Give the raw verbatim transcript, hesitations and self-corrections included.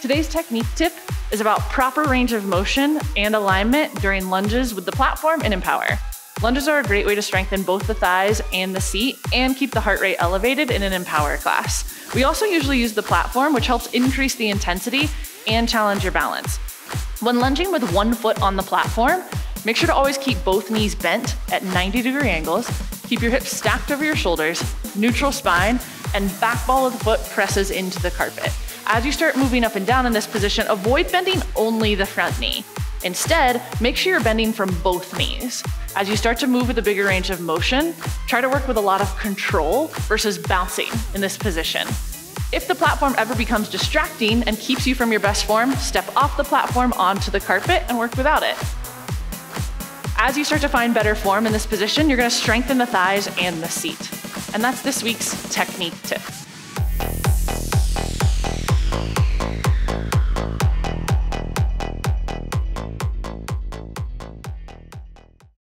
Today's technique tip is about proper range of motion and alignment during lunges with the platform and Empower. Lunges are a great way to strengthen both the thighs and the seat and keep the heart rate elevated in an Empower class. We also usually use the platform, which helps increase the intensity and challenge your balance. When lunging with one foot on the platform, make sure to always keep both knees bent at ninety degree angles, keep your hips stacked over your shoulders, neutral spine, and back ball of the foot presses into the carpet. As you start moving up and down in this position, avoid bending only the front knee. Instead, make sure you're bending from both knees. As you start to move with a bigger range of motion, try to work with a lot of control versus bouncing in this position. If the platform ever becomes distracting and keeps you from your best form, step off the platform onto the carpet and work without it. As you start to find better form in this position, you're going to strengthen the thighs and the seat. And that's this week's technique tip.